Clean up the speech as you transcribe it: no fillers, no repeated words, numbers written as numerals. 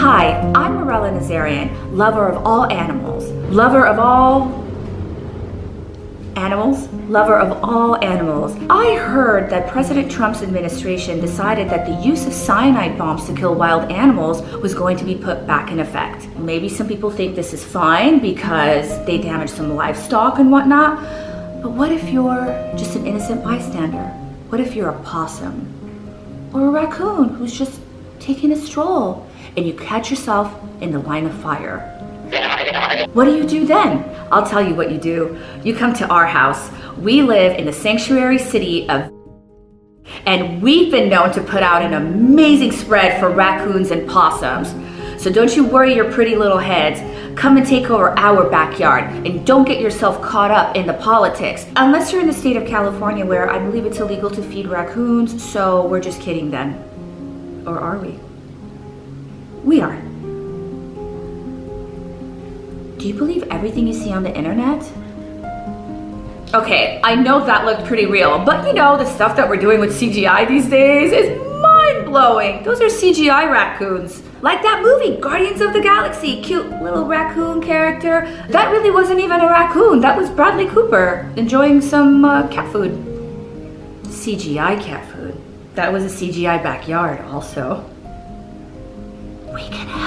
Hi, I'm Mirella Nazarian, lover of all animals. I heard that President Trump's administration decided that the use of cyanide bombs to kill wild animals was going to be put back in effect. Maybe some people think this is fine because they damage some livestock and whatnot, but what if you're just an innocent bystander? What if you're a possum or a raccoon who's just taking a stroll and you catch yourself in the line of fire? What do you do then? I'll tell you what you do. You come to our house. We live in the sanctuary city of, and we've been known to put out an amazing spread for raccoons and possums. So don't you worry your pretty little heads. Come and take over our backyard, and don't get yourself caught up in the politics. Unless you're in the state of California, where I believe it's illegal to feed raccoons, so we're just kidding then. Or are we? We are. Do you believe everything you see on the internet? Okay, I know that looked pretty real, but you know, the stuff that we're doing with CGI these days is mind-blowing. Those are CGI raccoons. Like that movie, Guardians of the Galaxy, cute little raccoon character. That really wasn't even a raccoon, that was Bradley Cooper enjoying some cat food. CGI cat food. That was a CGI backyard also. We can